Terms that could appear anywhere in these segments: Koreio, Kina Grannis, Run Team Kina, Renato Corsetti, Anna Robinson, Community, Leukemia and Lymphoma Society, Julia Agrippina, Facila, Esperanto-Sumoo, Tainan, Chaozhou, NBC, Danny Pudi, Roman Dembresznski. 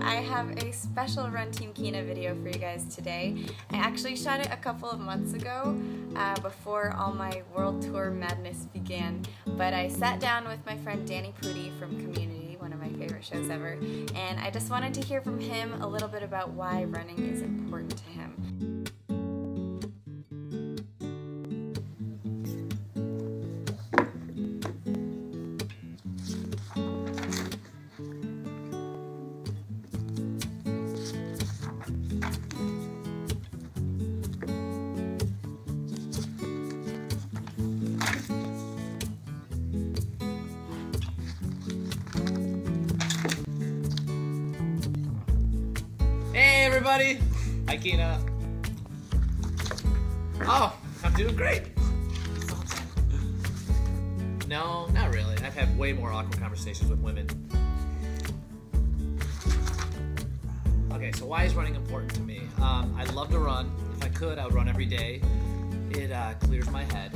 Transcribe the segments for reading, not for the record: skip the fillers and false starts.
I have a special Run Team Kina video for you guys today. I actually shot it a couple of months ago before all my world tour madness began, but I sat down with my friend Danny Pudi from Community, one of my favorite shows ever, and I just wanted to hear from him a little bit about why running is important to him. Everybody. Hi, Kina. Oh, I'm doing great. No, not really. I've had way more awkward conversations with women. Okay, so why is running important to me? I love to run. If I could, I would run every day. It clears my head.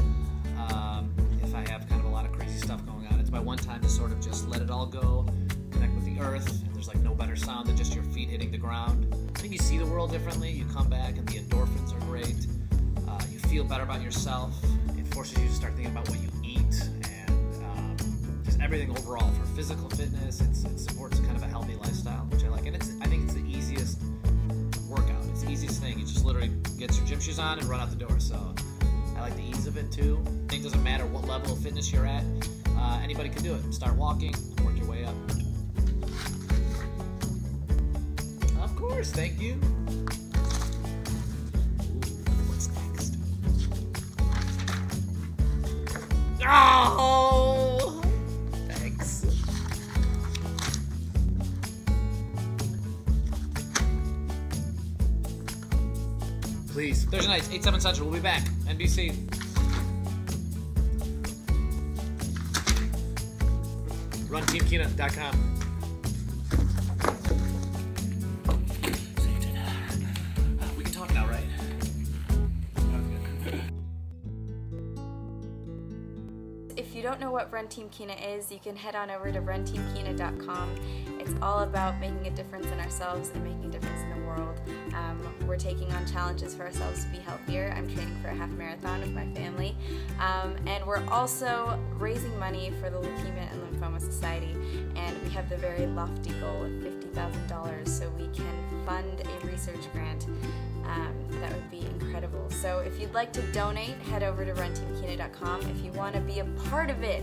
If I have kind of a lot of crazy stuff going on, it's my one time to sort of just let it all go, connect with the earth, and there's like no better sound than just your feet hitting the ground. I think you see the world differently, you come back and the endorphins are great, you feel better about yourself, it forces you to start thinking about what you eat, and just everything overall for physical fitness. It supports kind of a healthy lifestyle, which I like, and I think it's the easiest workout, it's the easiest thing. You just literally get your gym shoes on and run out the door, so I like the ease of it too. I think it doesn't matter what level of fitness you're at, anybody can do it. Start walking, work your way up. Of course, thank you. Ooh, what's next? Oh, thanks. Please, Thursday nights, 8/7 Central. We'll be back. NBC. RunTeamKina.com. If you don't know what Run Team Kina is, you can head on over to runteamkina.com. It's all about making a difference in ourselves and making a difference in the world. We're taking on challenges for ourselves to be healthier. I'm training for a half marathon with my family. And we're also raising money for the Leukemia and Lymphoma Society. And we have the very lofty goal of $50,000 so we can fund a research grant. That would be incredible. So if you'd like to donate, head over to runteamkina.com. If you want to be a part of it,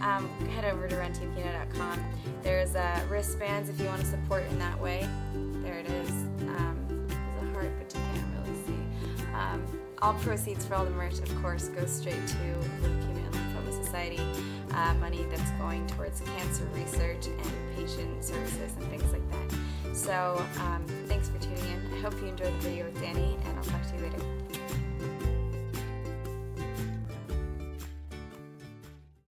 head over to runteamkina.com. There's wristbands if you want to support in that way. There it is. There's a heart, but you can't really see. All proceeds for all the merch, of course, go straight to Leukemia and Lymphoma Society. Money that's going towards cancer research and patient services and things like that. So, thanks for tuning in. I hope you enjoyed the video with Danny, and I'll talk to you later.